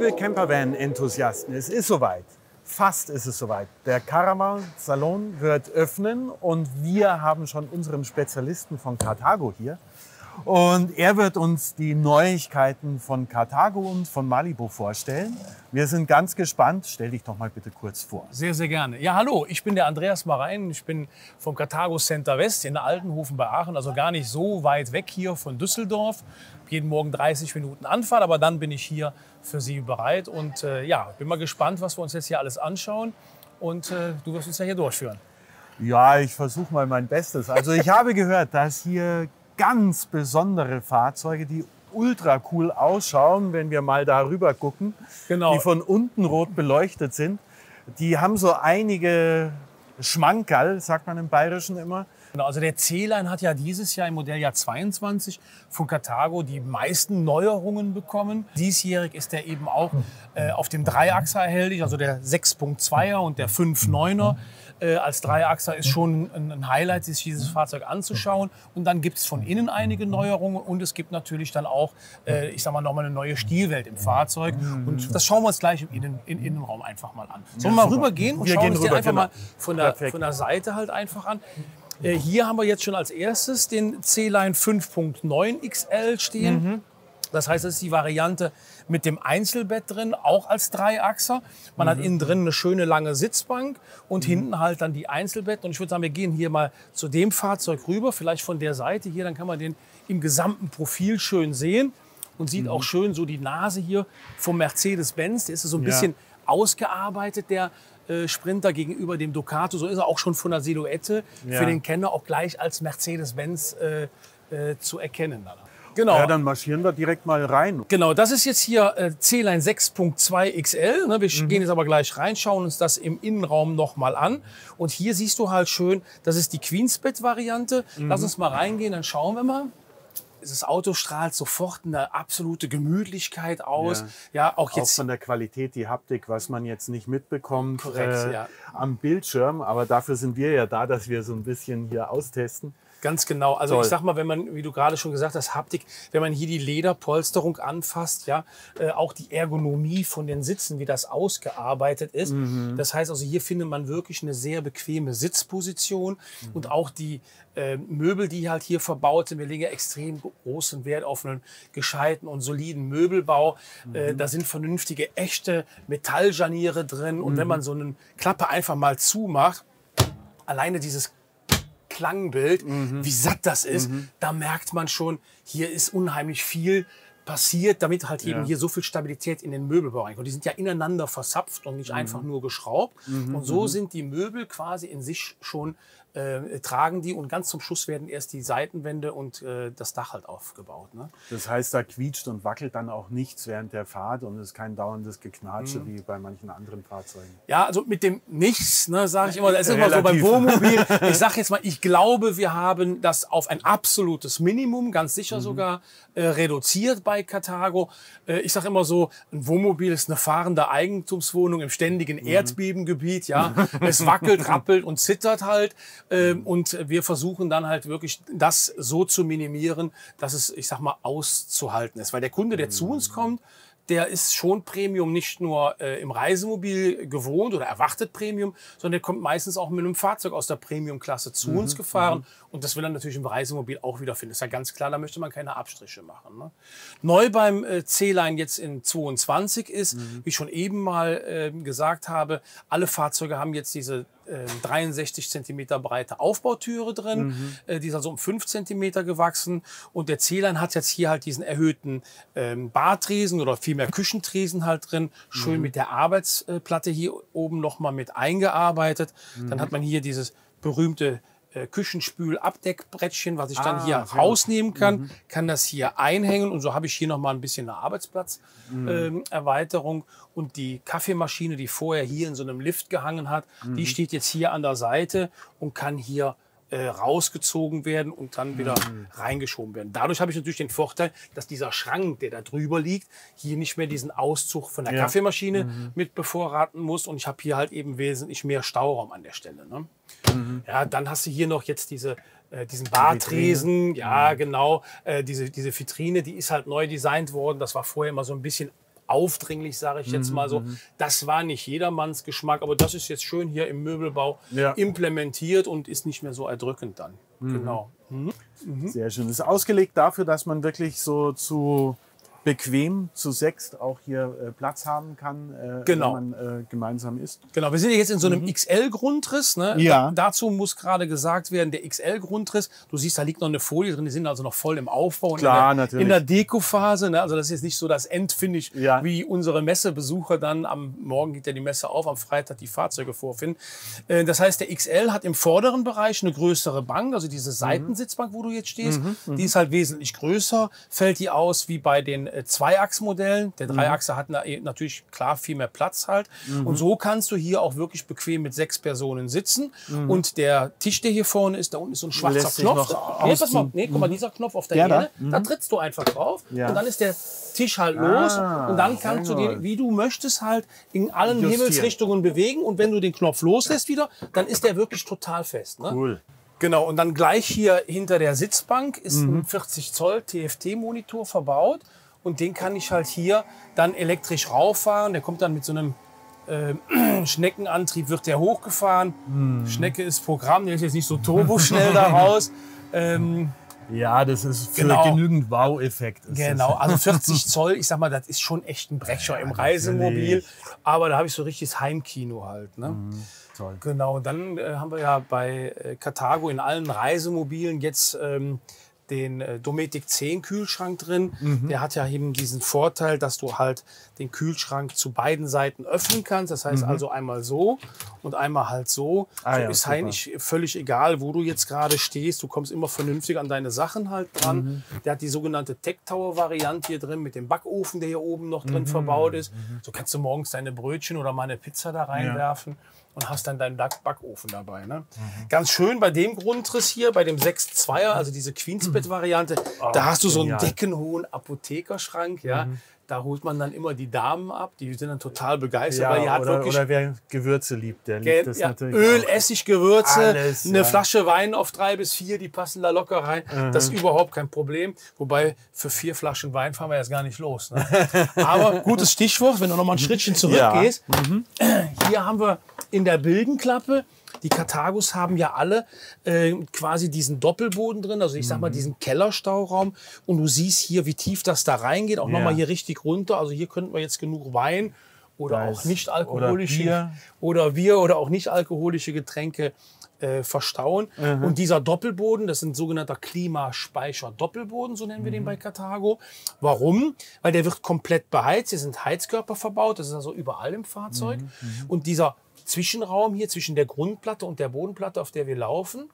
liebe Campervan-Enthusiasten, es ist soweit. Fast ist es soweit. Der Caravan Salon wird öffnen und wir haben schon unseren Spezialisten von Carthago hier. Und er wird uns die Neuigkeiten von Carthago und von Malibu vorstellen. Wir sind ganz gespannt. Stell dich doch mal bitte kurz vor. Sehr, sehr gerne. Ja, hallo, ich bin der Andreas Marein. Ich bin vom Carthago Center West in der Altenhofen bei Aachen, also gar nicht so weit weg hier von Düsseldorf. Jeden Morgen 30 Minuten Anfahrt, aber dann bin ich hier für Sie bereit. Und ja, bin mal gespannt, was wir uns jetzt hier alles anschauen. Und du wirst uns ja hier durchführen. Ja, ich versuche mal mein Bestes. Also ich habe gehört, dass hier ganz besondere Fahrzeuge, die ultra cool ausschauen, wenn wir mal darüber gucken, genau, die von unten rot beleuchtet sind. Die haben so einige Schmankerl, sagt man im Bayerischen immer. Genau, also der C-Line hat ja dieses Jahr im Modelljahr 22 von Carthago die meisten Neuerungen bekommen. Diesjährig ist der eben auch auf dem Dreiachser erhältlich, also der 6.2er und der 5.9er. Als Dreiachser ist schon ein Highlight, sich dieses Fahrzeug anzuschauen. Und dann gibt es von innen einige Neuerungen und es gibt natürlich dann auch, ich sag mal, nochmal eine neue Stilwelt im Fahrzeug. Und das schauen wir uns gleich im Innenraum einfach mal an. Sollen wir mal rübergehen und schauen uns den einfach mal von der Seite halt einfach an. Hier haben wir jetzt schon als erstes den C-Line 5.9 XL stehen. Das heißt, das ist die Variante mit dem Einzelbett drin, auch als Dreiachser. Man hat innen drin eine schöne lange Sitzbank und hinten halt dann die Einzelbetten. Und ich würde sagen, wir gehen hier mal zu dem Fahrzeug rüber, vielleicht von der Seite hier, dann kann man den im gesamten Profil schön sehen und sieht auch schön so die Nase hier vom Mercedes-Benz. Der ist so ein bisschen ausgearbeitet, der Sprinter gegenüber dem Ducato. So ist er auch schon von der Silhouette für den Kenner auch gleich als Mercedes-Benz zu erkennen. Genau. Ja, dann marschieren wir direkt mal rein. Genau, das ist jetzt hier C-Line 6.2 XL. Ne? Wir gehen jetzt aber gleich rein, schauen uns das im Innenraum nochmal an. Und hier siehst du halt schön, das ist die Queensbett-Variante. Lass uns mal reingehen, dann schauen wir mal. Das Auto strahlt sofort eine absolute Gemütlichkeit aus. Ja, auch jetzt auch von der Qualität, die Haptik, was man jetzt nicht mitbekommt am Bildschirm. Aber dafür sind wir ja da, dass wir so ein bisschen hier austesten. Ganz genau. Also ich sag mal, wenn man, wie du gerade schon gesagt hast, Haptik, wenn man hier die Lederpolsterung anfasst, ja, auch die Ergonomie von den Sitzen, wie das ausgearbeitet ist. Das heißt also, hier findet man wirklich eine sehr bequeme Sitzposition und auch die Möbel, die halt hier verbaut sind. Wir legen ja extrem großen Wert auf einen gescheiten und soliden Möbelbau. Da sind vernünftige, echte Metallscharniere drin. Und wenn man so eine Klappe einfach mal zumacht, alleine dieses Klangbild, wie satt das ist, da merkt man schon, hier ist unheimlich viel passiert, damit halt eben hier so viel Stabilität in den Möbelbau reinkommt. Die sind ja ineinander verzapft und nicht einfach nur geschraubt. Und so sind die Möbel quasi in sich schon, tragen die und ganz zum Schluss werden erst die Seitenwände und das Dach halt aufgebaut. Ne? Das heißt, da quietscht und wackelt dann auch nichts während der Fahrt und es ist kein dauerndes Geknatsche wie bei manchen anderen Fahrzeugen. Ja, also mit dem Nichts, ne, sage ich immer, das ist immer so beim Wohnmobil. Ich sage jetzt mal, ich glaube, wir haben das auf ein absolutes Minimum, ganz sicher sogar, reduziert bei Carthago. Ich sage immer so, ein Wohnmobil ist eine fahrende Eigentumswohnung im ständigen Erdbebengebiet. Ja? Es wackelt, rappelt und zittert halt. Und wir versuchen dann halt wirklich das so zu minimieren, dass es, ich sag mal, auszuhalten ist. Weil der Kunde, der zu uns kommt, der ist schon Premium nicht nur im Reisemobil gewohnt oder erwartet Premium, sondern der kommt meistens auch mit einem Fahrzeug aus der Premium-Klasse zu uns gefahren. Und das will er natürlich im Reisemobil auch wiederfinden. Ist ja ganz klar, da möchte man keine Abstriche machen. Ne? Neu beim C-Line jetzt in 22 ist, wie ich schon eben mal gesagt habe, alle Fahrzeuge haben jetzt diese 63 cm breite Aufbautüre drin. Die ist also um 5 cm gewachsen. Und der C-Line hat jetzt hier halt diesen erhöhten Bartresen oder vielmehr Küchentresen halt drin. Schön mit der Arbeitsplatte hier oben nochmal mit eingearbeitet. Dann hat man hier dieses berühmte Küchenspül-Abdeckbrettchen, was ich dann hier rausnehmen kann, kann das hier einhängen und so habe ich hier nochmal ein bisschen eine Arbeitsplatzerweiterung. Und die Kaffeemaschine, die vorher hier in so einem Lift gehangen hat, die steht jetzt hier an der Seite und kann hier rausgezogen werden und dann wieder reingeschoben werden. Dadurch habe ich natürlich den Vorteil, dass dieser Schrank, der da drüber liegt, hier nicht mehr diesen Auszug von der Kaffeemaschine mit bevorraten muss und ich habe hier halt eben wesentlich mehr Stauraum an der Stelle. Ne? Ja, dann hast du hier noch jetzt diese diesen Bartresen, ja genau, diese Vitrine, die ist halt neu designt worden, das war vorher immer so ein bisschen aufdringlich, sage ich jetzt mal so. Das war nicht jedermanns Geschmack, aber das ist jetzt schön hier im Möbelbau implementiert und ist nicht mehr so erdrückend dann. Genau. Sehr schön. Das ist ausgelegt dafür, dass man wirklich so zu bequem zu sechst auch hier Platz haben kann, wenn man gemeinsam ist. Genau, wir sind jetzt in so einem XL-Grundriss. Ne? Ja. Dazu muss gerade gesagt werden, der XL-Grundriss, du siehst, da liegt noch eine Folie drin, die sind also noch voll im Aufbau. Klar, natürlich. In der Dekophase, ne? Also das ist jetzt nicht so das Endfinish, wie unsere Messebesucher dann, am Morgen geht ja die Messe auf, am Freitag die Fahrzeuge vorfinden. Das heißt, der XL hat im vorderen Bereich eine größere Bank, also diese Seitensitzbank, wo du jetzt stehst, die ist halt wesentlich größer, fällt die aus wie bei den Zweiachsmodellen. Der Dreiachser hat natürlich klar viel mehr Platz halt. Und so kannst du hier auch wirklich bequem mit 6 Personen sitzen. Und der Tisch, der hier vorne ist, da unten ist so ein schwarzer Knopf. Nee, pass mal, nee, guck mal, dieser Knopf auf der Erde, da trittst du einfach drauf und dann ist der Tisch halt los und dann kannst du den, wie du möchtest, halt in allen Himmelsrichtungen bewegen und wenn du den Knopf loslässt wieder, dann ist der wirklich total fest. Ne? Cool. Genau, und dann gleich hier hinter der Sitzbank ist ein 40 Zoll TFT-Monitor verbaut. Und den kann ich halt hier dann elektrisch rauffahren. Der kommt dann mit so einem Schneckenantrieb, wird der hochgefahren. Schnecke ist Programm, der ist jetzt nicht so turboschnell da raus. Ja, das ist für genügend Wow-Effekt. Genau, also 40 Zoll, ich sag mal, das ist schon echt ein Brecher im Reisemobil. Aber da habe ich so richtiges Heimkino halt. Ne? Toll. Genau, und dann haben wir ja bei Carthago in allen Reisemobilen jetzt den Dometic 10 Kühlschrank drin. Der hat ja eben diesen Vorteil, dass du halt den Kühlschrank zu beiden Seiten öffnen kannst. Das heißt also einmal so und einmal halt so. So ist eigentlich völlig egal, wo du jetzt gerade stehst. Du kommst immer vernünftig an deine Sachen halt dran. Der hat die sogenannte Tech Tower Variante hier drin mit dem Backofen, der hier oben noch drin verbaut ist. So kannst du morgens deine Brötchen oder mal eine Pizza da reinwerfen. Und hast dann deinen Backofen dabei. Ne? Ganz schön bei dem Grundriss hier, bei dem 6.2er, also diese Queensbett-Variante, da hast du so einen deckenhohen Apothekerschrank. Ja? Da holt man dann immer die Damen ab, die sind dann total begeistert. Ja, weil die hat oder wer Gewürze liebt, der liebt das natürlich. Öl, Essig, Gewürze, alles, eine Flasche Wein auf 3 bis 4, die passen da locker rein. Das ist überhaupt kein Problem. Wobei, für 4 Flaschen Wein fahren wir jetzt gar nicht los. Ne? Aber gutes Stichwort, wenn du noch mal ein Schrittchen zurückgehst. Hier haben wir in der Bildenklappe, die Carthagos haben ja alle quasi diesen Doppelboden drin, also ich sag mal diesen Kellerstauraum. Und du siehst hier, wie tief das da reingeht, auch nochmal hier richtig runter. Also hier könnten wir jetzt genug Wein oder auch nicht alkoholische oder Bier oder auch nicht alkoholische Getränke verstauen. Und dieser Doppelboden, das ist ein sogenannter Klimaspeicher-Doppelboden, so nennen wir den bei Carthago. Warum? Weil der wird komplett beheizt. Hier sind Heizkörper verbaut, das ist also überall im Fahrzeug. Und dieser Zwischenraum hier zwischen der Grundplatte und der Bodenplatte, auf der wir laufen,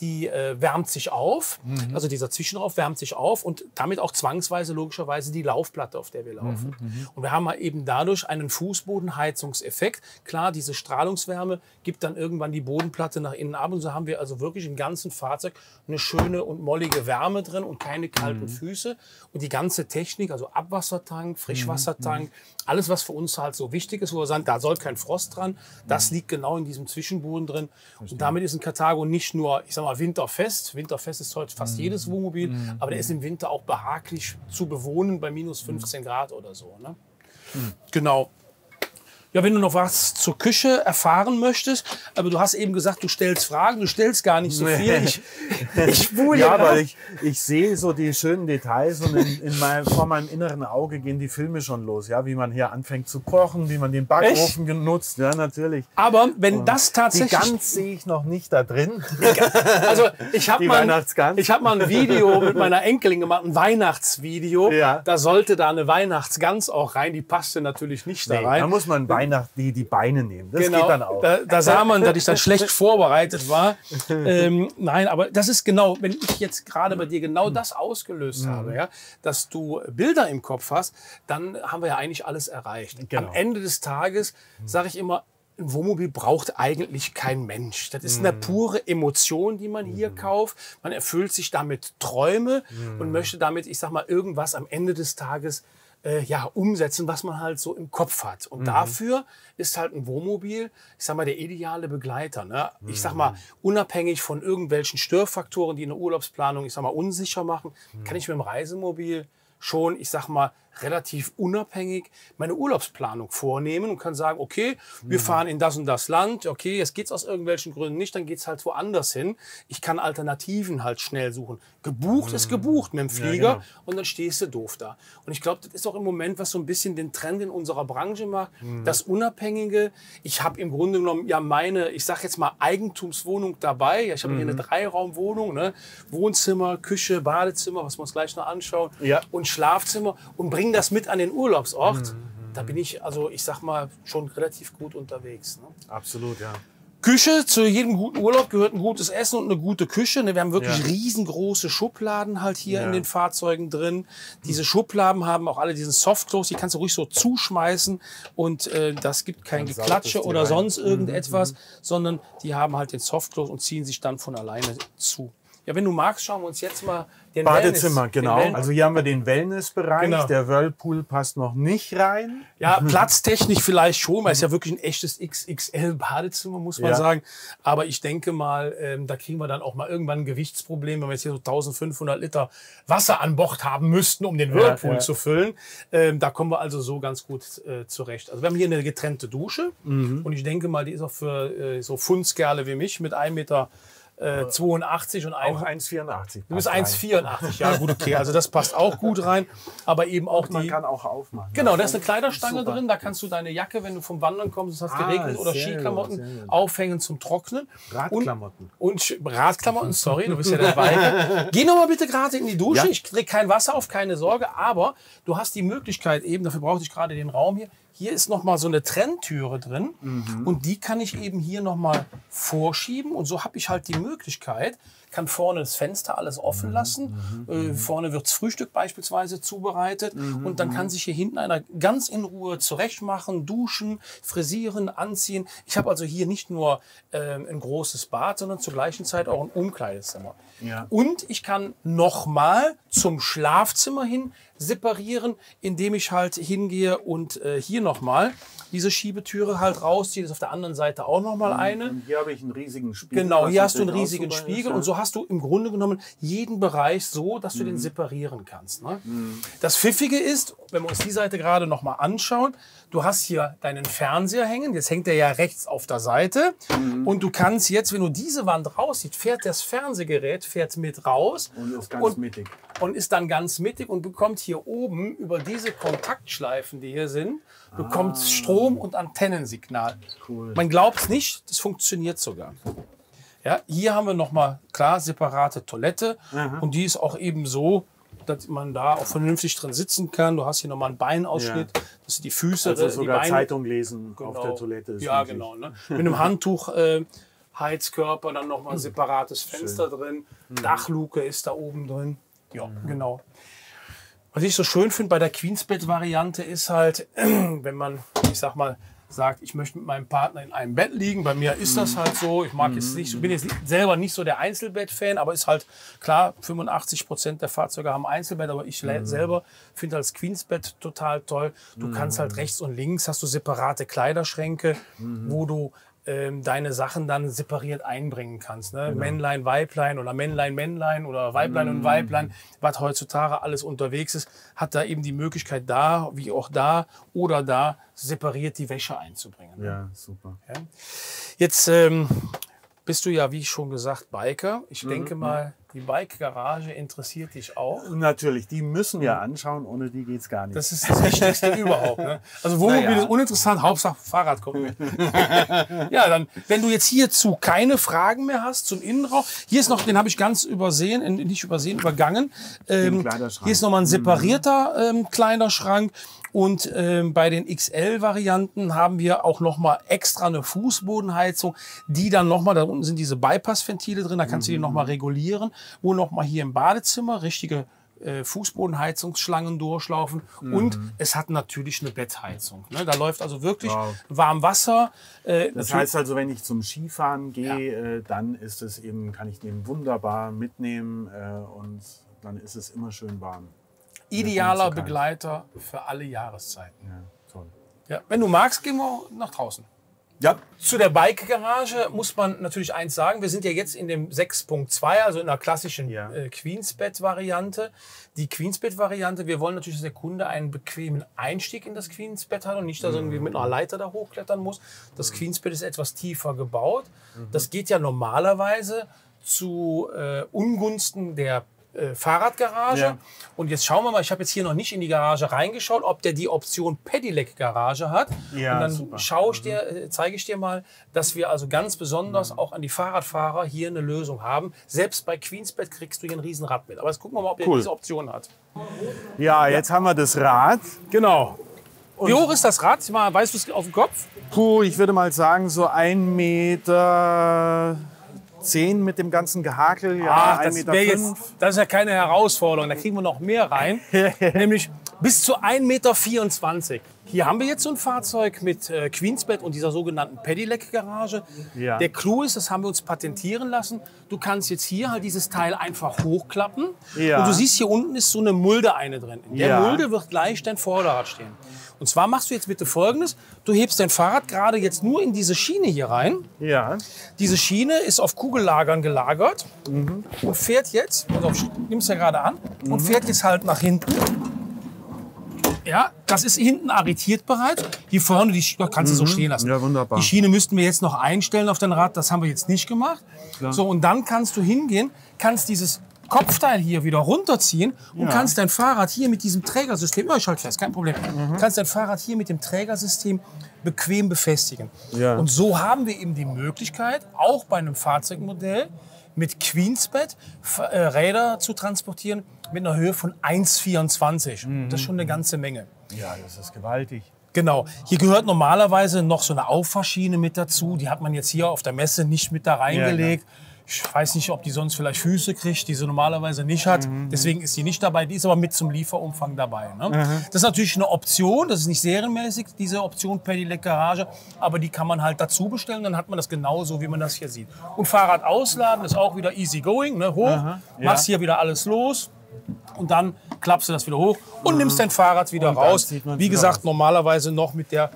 die wärmt sich auf. Also dieser Zwischenraum wärmt sich auf und damit auch zwangsweise logischerweise die Laufplatte, auf der wir laufen. Und wir haben halt eben dadurch einen Fußbodenheizungseffekt. Klar, diese Strahlungswärme gibt dann irgendwann die Bodenplatte nach innen ab und so haben wir also wirklich im ganzen Fahrzeug eine schöne und mollige Wärme drin und keine kalten Füße. Und die ganze Technik, also Abwassertank, Frischwassertank, alles, was für uns halt so wichtig ist, wo wir sagen, da soll kein Frost dran, das liegt genau in diesem Zwischenboden drin. Und damit ist ein Carthago nicht nur, ich sag mal, winterfest. Winterfest ist heute fast jedes Wohnmobil, aber der ist im Winter auch behaglich zu bewohnen bei minus 15 Grad oder so. Ne? Genau. Ja, wenn du noch was zur Küche erfahren möchtest, aber du hast eben gesagt, du stellst Fragen, du stellst gar nicht so viel. Ich sehe so die schönen Details und vor meinem inneren Auge gehen die Filme schon los, ja, wie man hier anfängt zu kochen, wie man den Backofen genutzt, ja, natürlich. Aber wenn und das tatsächlich... Die Gans sehe ich noch nicht da drin. Also ich habe mal ein Video mit meiner Enkelin gemacht, ein Weihnachtsvideo, da sollte da eine Weihnachtsgans auch rein, die passte natürlich nicht da rein. Da muss man die Beine nehmen. Das geht dann auch. Da sah man, dass ich dann schlecht vorbereitet war. Nein, aber das ist genau, wenn ich jetzt gerade bei dir genau das ausgelöst habe, ja, dass du Bilder im Kopf hast, dann haben wir ja eigentlich alles erreicht. Genau. Am Ende des Tages sage ich immer, ein Wohnmobil braucht eigentlich kein Mensch. Das ist eine pure Emotion, die man hier kauft. Man erfüllt sich damit Träume und möchte damit, ich sag mal, irgendwas am Ende des Tages ja, umsetzen, was man halt so im Kopf hat. Und dafür ist halt ein Wohnmobil, ich sag mal, der ideale Begleiter. Ne? Ich sag mal, unabhängig von irgendwelchen Störfaktoren, die eine Urlaubsplanung, ich sag mal, unsicher machen, kann ich mit dem Reisemobil schon, ich sag mal, relativ unabhängig meine Urlaubsplanung vornehmen und kann sagen, okay, wir fahren in das und das Land, okay, jetzt geht es aus irgendwelchen Gründen nicht, dann geht es halt woanders hin. Ich kann Alternativen halt schnell suchen. Gebucht ist gebucht mit dem Flieger, ja, genau, und dann stehst du doof da. Und ich glaube, das ist auch im Moment, was so ein bisschen den Trend in unserer Branche macht, das Unabhängige. Ich habe im Grunde genommen ja meine, ich sage jetzt mal, Eigentumswohnung dabei. Ja, ich habe hier eine Dreiraumwohnung, ne? Wohnzimmer, Küche, Badezimmer, was wir uns gleich noch anschauen, ja, und Schlafzimmer und bringe das mit an den Urlaubsort. Da bin ich, also ich sag mal, schon relativ gut unterwegs. Ne? Absolut, ja. Küche, zu jedem guten Urlaub gehört ein gutes Essen und eine gute Küche. Wir haben wirklich riesengroße Schubladen halt hier in den Fahrzeugen drin. Diese Schubladen haben auch alle diesen Softclose, die kannst du ruhig so zuschmeißen und das gibt kein Geklatsche oder sonst irgendetwas, sondern die haben halt den Softclose und ziehen sich dann von alleine zu. Ja, wenn du magst, schauen wir uns jetzt mal den Badezimmer, Wellness, genau. Also hier haben wir den Wellnessbereich. Genau. Der Whirlpool passt noch nicht rein. Ja, platztechnisch vielleicht schon, weil es ja wirklich ein echtes XXL-Badezimmer, muss man sagen. Aber ich denke mal, da kriegen wir dann auch mal irgendwann ein Gewichtsproblem, wenn wir jetzt hier so 1500 Liter Wasser an Bord haben müssten, um den Whirlpool zu füllen. Da kommen wir also so ganz gut zurecht. Also wir haben hier eine getrennte Dusche und ich denke mal, die ist auch für so Fundskerle wie mich mit 1 Meter 82 und auch 1,84. Du bist 1,84, ja gut, okay, also das passt auch gut rein, aber eben auch man kann auch aufmachen. Genau, da ist eine Kleiderstange drin, da kannst du deine Jacke, wenn du vom Wandern kommst, es hat geregnet, oder Skiklamotten aufhängen zum Trocknen. Radklamotten. Und Radklamotten, sorry, du bist ja dabei. Geh nochmal bitte gerade in die Dusche, ich krieg kein Wasser auf, keine Sorge, aber du hast die Möglichkeit eben, dafür brauchte ich gerade den Raum hier. Hier ist nochmal so eine Trenntüre drin und die kann ich eben hier nochmal vorschieben und so habe ich halt die Möglichkeit, kann vorne das Fenster alles offen lassen, vorne wird das Frühstück beispielsweise zubereitet und dann kann sich hier hinten einer ganz in Ruhe zurecht machen, duschen, frisieren, anziehen. Ich habe also hier nicht nur ein großes Bad, sondern zur gleichen Zeit auch ein Umkleidezimmer. Ja. Und ich kann nochmal zum Schlafzimmer hin separieren, indem ich halt hingehe und hier nochmal diese Schiebetüre halt rausziehe. Das ist auf der anderen Seite auch nochmal eine. Und hier habe ich einen riesigen Spiegel. Genau, hier hast du einen riesigen Spiegel und so hast du im Grunde genommen jeden Bereich so, dass du den separieren kannst. Ne? Das Pfiffige ist, wenn wir uns die Seite gerade nochmal anschauen, du hast hier deinen Fernseher hängen, jetzt hängt der ja rechts auf der Seite und du kannst jetzt, wenn du diese Wand rausziehst, fährt das Fernsehgerät mit raus und ist ganz mittig. Und ist dann ganz mittig und bekommt hier oben über diese Kontaktschleifen, die hier sind, bekommt Strom und Antennensignal. Cool. Man glaubt es nicht, das funktioniert sogar. Ja, hier haben wir nochmal klar separate Toilette und die ist auch eben so, dass man da auch vernünftig drin sitzen kann. Du hast hier nochmal einen Beinausschnitt, dass du die Füße, also sogar die Beine, Zeitung lesen auf der Toilette ist möglich. Genau. Ne? Mit einem Handtuch. Heizkörper, dann nochmal ein separates Fenster drin, Dachluke ist da oben drin. Ja, genau. Was ich so schön finde bei der Queensbett-Variante ist halt, wenn man, ich sag mal, sagt, ich möchte mit meinem Partner in einem Bett liegen. Bei mir ist das halt so. Ich mag jetzt nicht, bin jetzt selber nicht so der Einzelbett-Fan, aber ist halt klar, 85% der Fahrzeuge haben Einzelbett, aber ich selber finde das Queensbett total toll. Du kannst halt rechts und links, hast du separate Kleiderschränke, wo du deine Sachen dann separiert einbringen kannst. Ne? Genau. Männlein, Weiblein oder Männlein, Männlein oder Weiblein und Weiblein, was heutzutage alles unterwegs ist, hat da eben die Möglichkeit da, wie auch da oder da, separiert die Wäsche einzubringen. Ne? Ja, super. Ja? Jetzt bist du ja, wie schon gesagt, Biker. Ich denke mal, die Bike-Garage interessiert dich auch. Natürlich, die müssen wir anschauen, ohne die geht es gar nicht. Das ist das Wichtigste überhaupt. Ne? Also Wohnmobil ist uninteressant, Hauptsache Fahrrad kommt mit. Ja, dann, wenn du jetzt hierzu keine Fragen mehr hast, zum Innenraum. Hier ist noch, den habe ich ganz übersehen, nicht übersehen, übergangen. Hier ist nochmal ein separierter kleiner Schrank. Und bei den XL-Varianten haben wir auch nochmal extra eine Fußbodenheizung, die dann nochmal, da unten sind diese Bypass-Ventile drin, da kannst du die nochmal regulieren, wo nochmal hier im Badezimmer richtige Fußbodenheizungsschlangen durchlaufen und es hat natürlich eine Bettheizung. Ne? Da läuft also wirklich warm Wasser. Das heißt also, wenn ich zum Skifahren gehe, dann ist es eben, kann ich den wunderbar mitnehmen und dann ist es immer schön warm. Idealer Begleiter für alle Jahreszeiten. Ja, toll. Ja, wenn du magst, gehen wir nach draußen. Ja. Zu der Bike-Garage muss man natürlich eins sagen. Wir sind ja jetzt in dem 6.2, also in der klassischen Queensbett-Variante. Die Queensbett-Variante, wir wollen natürlich, dass der Kunde einen bequemen Einstieg in das Queensbett hat und nicht, dass er irgendwie mit einer Leiter da hochklettern muss. Das Queensbett ist etwas tiefer gebaut. Das geht ja normalerweise zu Ungunsten der Fahrradgarage. Ja. Und jetzt schauen wir mal, ich habe jetzt hier noch nicht in die Garage reingeschaut, ob der die Option Pedelec Garage hat. Ja, und dann zeige ich dir mal, dass wir also ganz besonders auch an die Fahrradfahrer hier eine Lösung haben. Selbst bei Queensbett kriegst du hier ein Riesenrad mit. Aber jetzt gucken wir mal, ob der diese Option hat. Ja, jetzt haben wir das Rad. Genau. Und wie hoch ist das Rad? Weißt du es auf dem Kopf? Puh, ich würde mal sagen, so 1,10 Meter mit dem ganzen Gehakel, ja, 1,5 Meter. Das ist ja keine Herausforderung, da kriegen wir noch mehr rein, nämlich bis zu 1,24 Meter. Hier haben wir jetzt so ein Fahrzeug mit Queensbett und dieser sogenannten Pedelec-Garage. Ja. Der Clou ist, das haben wir uns patentieren lassen, du kannst jetzt hier halt dieses Teil einfach hochklappen und du siehst, hier unten ist so eine Mulde drin. In der Mulde wird gleich dein Vorderrad stehen. Und zwar machst du jetzt bitte Folgendes, du hebst dein Fahrrad gerade jetzt nur in diese Schiene hier rein. Ja. Diese Schiene ist auf Kugellagern gelagert und fährt jetzt, also nimmst ja gerade an, und fährt jetzt halt nach hinten. Ja, das ist hinten arretiert bereits. Hier vorne, die kannst du so stehen lassen. Ja, wunderbar. Die Schiene müssten wir jetzt noch einstellen auf dein Rad. Das haben wir jetzt nicht gemacht. Klar. So, und dann kannst du hingehen, kannst dieses Kopfteil hier wieder runterziehen und kannst dein Fahrrad hier mit diesem Trägersystem, ich halte fest, kein Problem, kannst dein Fahrrad hier mit dem Trägersystem bequem befestigen. Ja. Und so haben wir eben die Möglichkeit, auch bei einem Fahrzeugmodell mit Queensbett Räder zu transportieren mit einer Höhe von 1,24. Das ist schon eine ganze Menge. Ja, das ist gewaltig. Genau. Hier gehört normalerweise noch so eine Auffahrschiene mit dazu. Die hat man jetzt hier auf der Messe nicht mit da reingelegt. Ja, ich weiß nicht, ob die sonst vielleicht Füße kriegt, die sie normalerweise nicht hat. Deswegen ist die nicht dabei. Die ist aber mit zum Lieferumfang dabei. Ne? Das ist natürlich eine Option. Das ist nicht serienmäßig, diese Option Pedelec Garage. Aber die kann man halt dazu bestellen. Dann hat man das genauso, wie man das hier sieht. Und Fahrrad ausladen ist auch wieder easy going. Ne? Hoch, machst hier wieder alles los. Und dann klappst du das wieder hoch und nimmst dein Fahrrad wieder raus. Wie gesagt, normalerweise noch mit der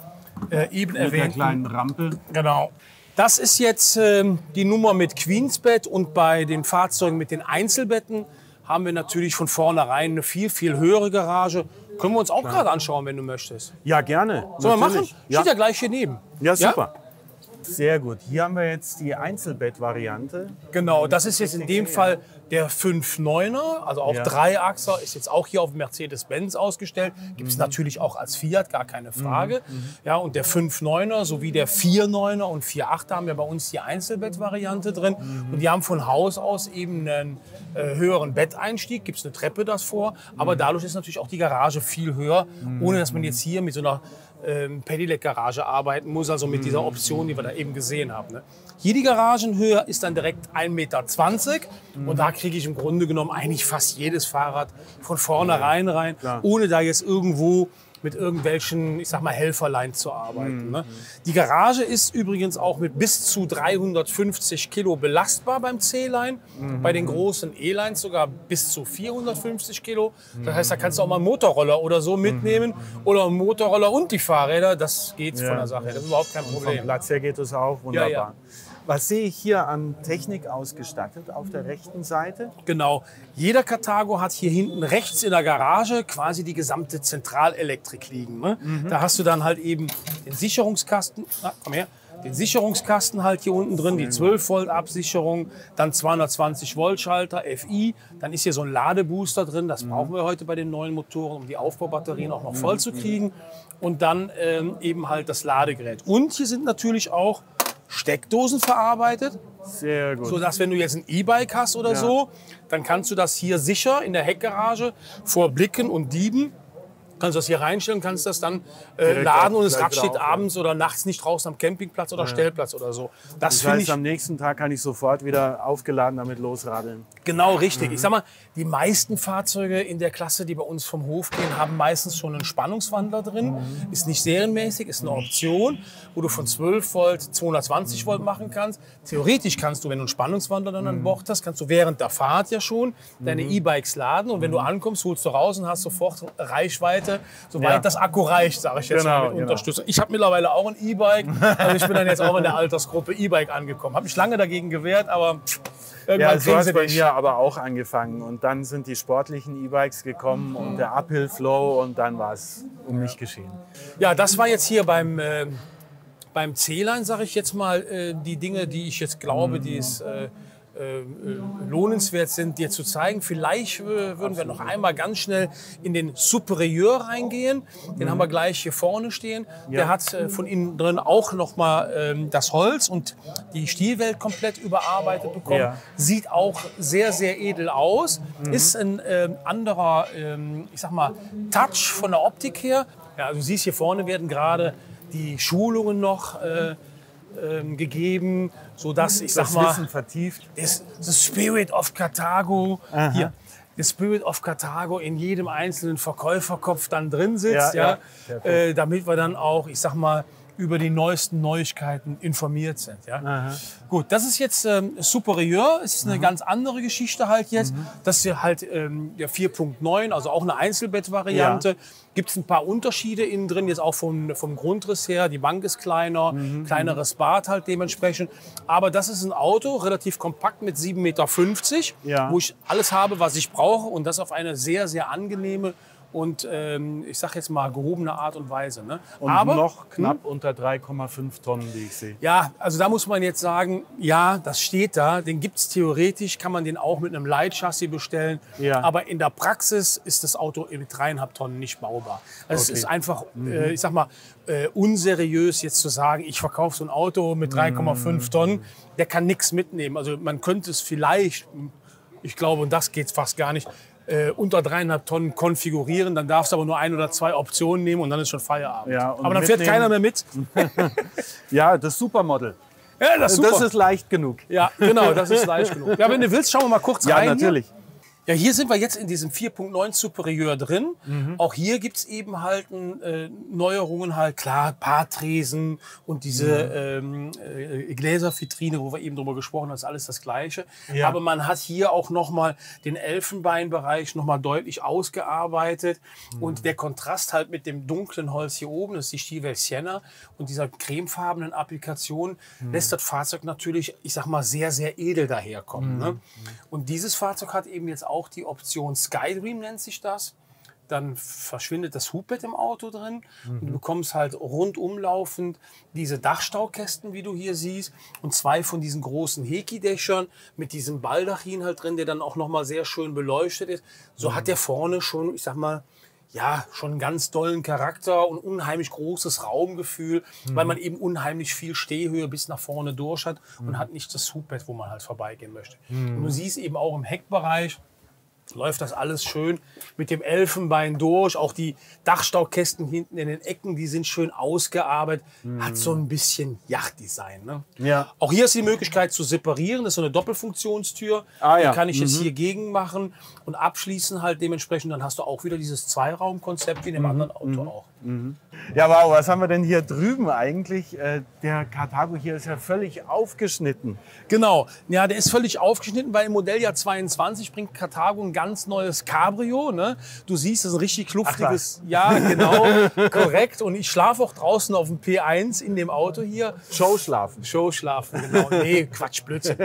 eben erwähnten mit der kleinen Rampe. Genau. Das ist jetzt die Nummer mit Queensbett, und bei den Fahrzeugen mit den Einzelbetten haben wir natürlich von vornherein eine viel, viel höhere Garage. Können wir uns auch gerade anschauen, wenn du möchtest. Ja, gerne. Sollen wir machen? Ja. Steht ja gleich hier neben. Ja, super. Ja? Sehr gut. Hier haben wir jetzt die Einzelbett-Variante. Genau, das ist jetzt in dem Fall der 5,9er, also auch Dreiachser, ist jetzt auch hier auf Mercedes-Benz ausgestellt. Gibt es natürlich auch als Fiat, gar keine Frage. Ja, und der 5,9er sowie der 4,9er und 4,8er haben ja bei uns die Einzelbett-Variante drin. Und die haben von Haus aus eben einen höheren Betteinstieg, gibt es eine Treppe das vor. Aber dadurch ist natürlich auch die Garage viel höher, ohne dass man jetzt hier mit so einer Pedelec-Garage arbeiten muss, also mit dieser Option, die wir da eben gesehen haben. Ne? Hier die Garagenhöhe ist dann direkt 1,20 Meter und da kriege ich im Grunde genommen eigentlich fast jedes Fahrrad von vornherein rein, ohne da jetzt irgendwo mit irgendwelchen, ich sag mal, Helferlein zu arbeiten. Ne? Die Garage ist übrigens auch mit bis zu 350 Kilo belastbar beim C-Line, bei den großen E-Lines sogar bis zu 450 Kilo. Das heißt, da kannst du auch mal einen Motorroller oder so mitnehmen oder einen Motorroller und die Fahrräder, das geht von der Sache, das ist überhaupt kein Problem. Und vom Platz her geht das auch wunderbar. Ja, ja. Was sehe ich hier an Technik ausgestattet auf der rechten Seite? Genau, jeder Carthago hat hier hinten rechts in der Garage quasi die gesamte Zentralelektrik liegen. Ne? Da hast du dann halt eben den Sicherungskasten, den Sicherungskasten halt hier unten drin, die 12 Volt Absicherung, dann 220 Volt Schalter, FI, dann ist hier so ein Ladebooster drin, das brauchen wir heute bei den neuen Motoren, um die Aufbaubatterien auch noch voll zu kriegen, und dann eben halt das Ladegerät. Und hier sind natürlich auch Steckdosen verarbeitet. Sehr gut. So dass, wenn du jetzt ein E-Bike hast oder so, dann kannst du das hier sicher in der Heckgarage vor Blicken und Dieben, kannst du das hier reinstellen, kannst das dann laden, und das Rad steht abends oder nachts nicht draußen am Campingplatz oder Stellplatz oder so. Das heißt, am nächsten Tag kann ich sofort wieder aufgeladen damit losradeln. Genau, richtig. Ich sag mal, die meisten Fahrzeuge in der Klasse, die bei uns vom Hof gehen, haben meistens schon einen Spannungswandler drin. Ist nicht serienmäßig, ist eine Option, wo du von 12 Volt 220 Volt machen kannst. Theoretisch kannst du, wenn du einen Spannungswandler dann an Bord hast, kannst du während der Fahrt ja schon deine E-Bikes laden, und wenn du ankommst, holst du raus und hast sofort Reichweite Seite, soweit das Akku reicht, sage ich jetzt mal, mit Unterstützung. Ich habe mittlerweile auch ein E-Bike, also ich bin dann jetzt auch in der Altersgruppe E-Bike angekommen. Habe mich lange dagegen gewehrt, aber irgendwann kriegen sie nicht. So hat bei mir aber auch angefangen und dann sind die sportlichen E-Bikes gekommen und der Uphill-Flow und dann war es um mich geschehen. Ja, das war jetzt hier beim beim C-Line, sage ich jetzt mal, die Dinge, die ich jetzt glaube, die es lohnenswert sind, dir zu zeigen. Vielleicht würden wir noch einmal ganz schnell in den Superior reingehen. Den haben wir gleich hier vorne stehen. Ja. Der hat von innen drin auch nochmal das Holz und die Stielwelt komplett überarbeitet bekommen. Ja. Sieht auch sehr, sehr edel aus. Ist ein anderer, ich sag mal, Touch von der Optik her. Ja, also du siehst, hier vorne werden gerade die Schulungen noch gegeben, sodass, ich sag mal, das Wissen vertieft. Das Spirit of Carthago, hier, das Spirit of Carthago in jedem einzelnen Verkäuferkopf dann drin sitzt, damit wir dann auch, ich sag mal, über die neuesten Neuigkeiten informiert sind. Ja. Gut, das ist jetzt Superior, es ist eine ganz andere Geschichte halt jetzt. Das ist halt der 4.9, also auch eine Einzelbett-Variante. Ja. Gibt es ein paar Unterschiede innen drin, jetzt auch vom Grundriss her. Die Bank ist kleiner, kleineres Bad halt dementsprechend. Aber das ist ein Auto, relativ kompakt mit 7,50 Meter, wo ich alles habe, was ich brauche und das auf eine sehr, sehr angenehme und ich sag jetzt mal gehobene Art und Weise. Ne? Und aber noch knapp unter 3,5 Tonnen, die ich sehe. Ja, also da muss man jetzt sagen, ja, das steht da, den gibt es theoretisch, kann man den auch mit einem Leitchassis bestellen. Ja. Aber in der Praxis ist das Auto mit 3,5 Tonnen nicht baubar. Also es ist einfach, ich sag mal, unseriös jetzt zu sagen, ich verkaufe so ein Auto mit 3,5 Tonnen, der kann nichts mitnehmen. Also man könnte es vielleicht, ich glaube, und das geht fast gar nicht, unter 3,5 Tonnen konfigurieren, dann darfst du aber nur 1 oder 2 Optionen nehmen und dann ist schon Feierabend. Ja, aber dann fährt keiner mehr mit. Ja, das Supermodel. Ja, das Super. Das ist leicht genug. Ja, genau, das ist leicht genug. Ja, wenn du willst, schauen wir mal kurz rein. Ja, natürlich. Hier. Ja, hier sind wir jetzt in diesem 4.9 Superior drin. Auch hier gibt es eben halt Neuerungen halt, klar, Paartresen und diese Gläservitrine, wo wir eben drüber gesprochen haben, ist alles das Gleiche. Ja. Aber man hat hier auch nochmal den Elfenbeinbereich nochmal deutlich ausgearbeitet und der Kontrast halt mit dem dunklen Holz hier oben, das ist die Stielwelt Siena und dieser cremefarbenen Applikation lässt das Fahrzeug natürlich, ich sag mal, sehr, sehr edel daherkommen. Und dieses Fahrzeug hat eben jetzt auch die Option Skydream, nennt sich das. Dann verschwindet das Hubbett im Auto drin und du bekommst halt rundum laufend diese Dachstaukästen, wie du hier siehst, und 2 von diesen großen Heki-Dächern mit diesem Baldachin halt drin, der dann auch nochmal sehr schön beleuchtet ist. So hat der vorne schon, ich sag mal, ja, schon einen ganz tollen Charakter und unheimlich großes Raumgefühl, weil man eben unheimlich viel Stehhöhe bis nach vorne durch hat und hat nicht das Hubbett, wo man halt vorbeigehen möchte. Und du siehst eben auch im Heckbereich, läuft das alles schön mit dem Elfenbein durch. Auch die Dachstaukästen hinten in den Ecken, die sind schön ausgearbeitet. Hat so ein bisschen Yachtdesign. Ne? Ja. Auch hier ist die Möglichkeit zu separieren. Das ist so eine Doppelfunktionstür. Die kann ich jetzt hier gegen machen und abschließen halt dementsprechend. Dann hast du auch wieder dieses Zweiraumkonzept wie in dem anderen Auto auch. Ja, wow, was haben wir denn hier drüben eigentlich? Der Carthago hier ist ja völlig aufgeschnitten. Genau, ja, der ist völlig aufgeschnitten, weil im Modelljahr 22 bringt Carthago ein ganz neues Cabrio. Ne? Du siehst, das ist ein richtig kluftiges. Ja, genau, korrekt. Und ich schlafe auch draußen auf dem P1 in dem Auto hier. Showschlafen. Showschlafen, genau. Nee, Quatsch, Blödsinn.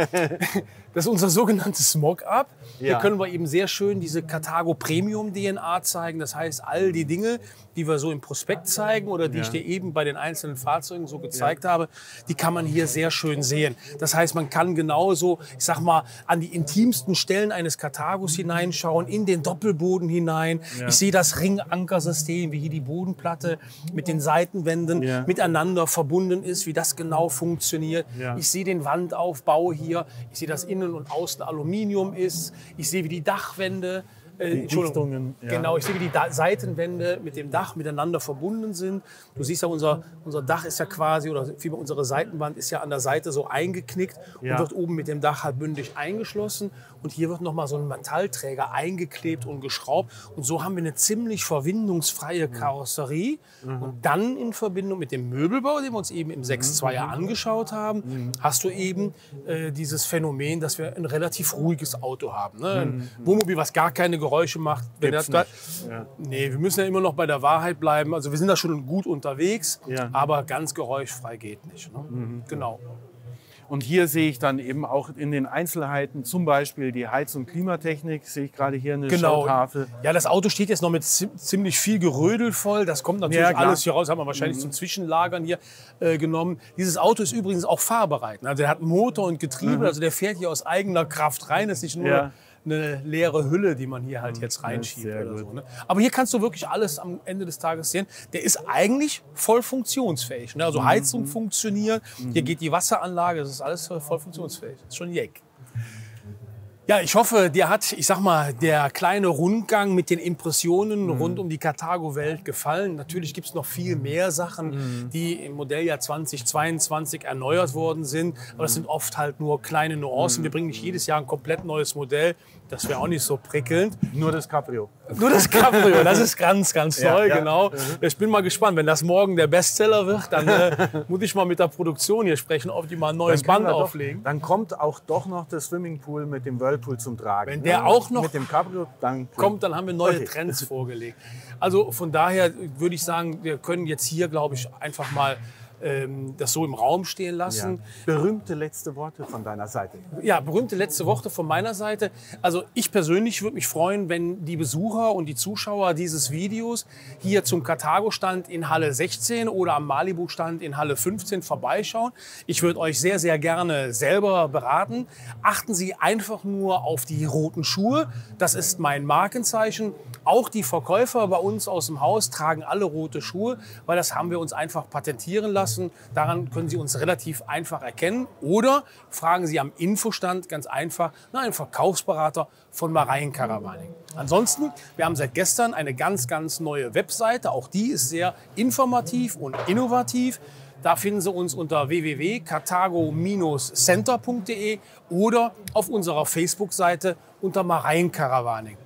Das ist unser sogenanntes Mock-up. Hier können wir eben sehr schön diese Carthago Premium DNA zeigen. Das heißt, all die Dinge, die wir so im Prospekt zeigen oder die ich dir eben bei den einzelnen Fahrzeugen so gezeigt habe, die kann man hier sehr schön sehen. Das heißt, man kann genauso, ich sag mal, an die intimsten Stellen eines Carthagos hineinschauen, in den Doppelboden hinein. Ich sehe das Ringankersystem, wie hier die Bodenplatte mit den Seitenwänden miteinander verbunden ist, wie das genau funktioniert. Ich sehe den Wandaufbau hier. Ich sehe das Innen und außen Aluminium ist. Ich sehe, wie die Dachwände, Entschuldigung, genau, ich sehe, wie die Seitenwände mit dem Dach miteinander verbunden sind. Du siehst ja, unser Dach ist ja quasi, oder vielmehr unsere Seitenwand ist ja an der Seite so eingeknickt und wird oben mit dem Dach halt bündig eingeschlossen. Und hier wird nochmal so ein Metallträger eingeklebt und geschraubt. Und so haben wir eine ziemlich verwindungsfreie Karosserie. Und dann in Verbindung mit dem Möbelbau, den wir uns eben im 6.2er angeschaut haben, hast du eben dieses Phänomen, dass wir ein relativ ruhiges Auto haben. Ne? Ein Wohnmobil, was gar keine Geräusche macht. Wenn er da, ja. Nee, wir müssen ja immer noch bei der Wahrheit bleiben. Also wir sind da schon gut unterwegs, ja, aber ganz geräuschfrei geht nicht. Ne? Mhm. Genau. Und hier sehe ich dann eben auch in den Einzelheiten zum Beispiel die Heiz- und Klimatechnik. Sehe ich gerade hier eine Schautafel. Ja, das Auto steht jetzt noch mit ziemlich viel Gerödel voll. Das kommt natürlich alles hier raus. Haben wir wahrscheinlich zum Zwischenlagern hier genommen. Dieses Auto ist übrigens auch fahrbereit. Also der hat Motor und Getriebe. Also der fährt hier aus eigener Kraft rein. Das ist nicht nur eine leere Hülle, die man hier halt jetzt reinschiebt oder so. Ne? Aber hier kannst du wirklich alles am Ende des Tages sehen. Der ist eigentlich voll funktionsfähig. Ne? Also Heizung funktioniert, hier geht die Wasseranlage, das ist alles voll funktionsfähig. Das ist schon jeck. Ja, ich hoffe, dir hat, ich sag mal, der kleine Rundgang mit den Impressionen rund um die Carthago-Welt gefallen. Natürlich gibt es noch viel mehr Sachen, die im Modelljahr 2022 erneuert worden sind. Aber das sind oft halt nur kleine Nuancen. Wir bringen nicht jedes Jahr ein komplett neues Modell. Das wäre auch nicht so prickelnd. Nur das Cabrio. Nur das Cabrio, das ist ganz, ganz neu, genau. Ich bin mal gespannt, wenn das morgen der Bestseller wird, dann muss ich mal mit der Produktion hier sprechen, ob die mal ein neues Band auflegen. Dann kommt auch doch noch der Swimmingpool mit dem Whirlpool zum Tragen. Wenn der auch noch mit dem Cabrio kommt, dann haben wir neue Trends vorgelegt. Also von daher würde ich sagen, wir können jetzt hier, glaube ich, einfach mal das so im Raum stehen lassen. Ja. Berühmte letzte Worte von deiner Seite. Ja, berühmte letzte Worte von meiner Seite. Also ich persönlich würde mich freuen, wenn die Besucher und die Zuschauer dieses Videos hier zum Carthago-Stand in Halle 16 oder am Malibu-Stand in Halle 15 vorbeischauen. Ich würde euch sehr, sehr gerne selber beraten. Achten Sie einfach nur auf die roten Schuhe. Das ist mein Markenzeichen. Auch die Verkäufer bei uns aus dem Haus tragen alle rote Schuhe, weil das haben wir uns einfach patentieren lassen. Daran können Sie uns relativ einfach erkennen. Oder fragen Sie am Infostand ganz einfach nach einem Verkaufsberater von Marein Caravaning. Ansonsten, wir haben seit gestern eine ganz, ganz neue Webseite. Auch die ist sehr informativ und innovativ. Da finden Sie uns unter www.carthago-center.de oder auf unserer Facebook-Seite unter Marein Caravaning.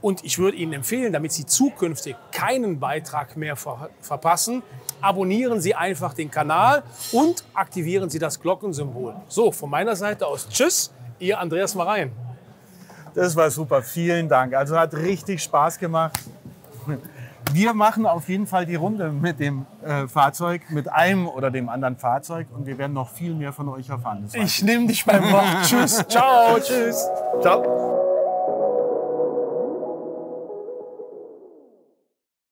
Und ich würde Ihnen empfehlen, damit Sie zukünftig keinen Beitrag mehr verpassen, abonnieren Sie einfach den Kanal und aktivieren Sie das Glockensymbol. So, von meiner Seite aus tschüss, Ihr Andreas Marein. Das war super, vielen Dank. Also hat richtig Spaß gemacht. Wir machen auf jeden Fall die Runde mit dem Fahrzeug, mit einem oder dem anderen Fahrzeug, und wir werden noch viel mehr von euch erfahren. Ich nehme dich beim Wort. Tschüss, ciao, tschüss. Ciao.